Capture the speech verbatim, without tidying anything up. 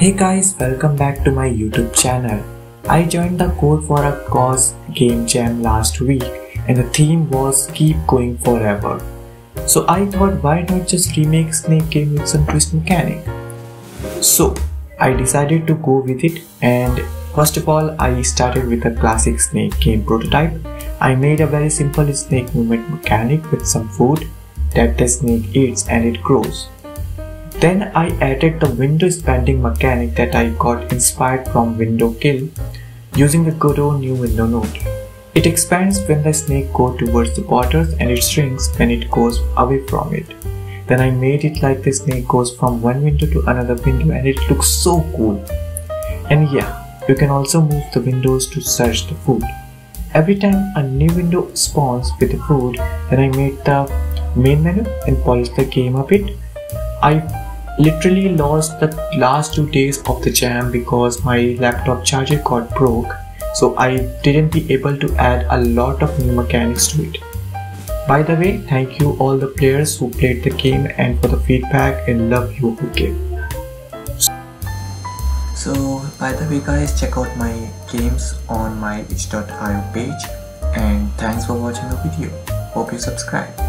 Hey guys, welcome back to my YouTube channel. I joined the Code for a Cause game jam last week and the theme was keep going forever. So I thought, why not just remake Snake Game with some twist mechanic? So I decided to go with it, and first of all I started with a classic Snake Game prototype. I made a very simple snake movement mechanic with some food that the snake eats and it grows. Then I added the window expanding mechanic that I got inspired from Window Kill using the Godot new window node. It expands when the snake goes towards the borders and it shrinks when it goes away from it. Then I made it like the snake goes from one window to another window and it looks so cool. And yeah, you can also move the windows to search the food. Every time a new window spawns with the food, then I made the main menu and polished the game a bit. I literally lost the last two days of the jam because my laptop charger got broke, so I didn't be able to add a lot of new mechanics to it. By the way, thank you all the players who played the game and for the feedback, and love you who gave. So by the way guys, check out my games on my itch dot i o page, and thanks for watching the video. Hope you subscribe.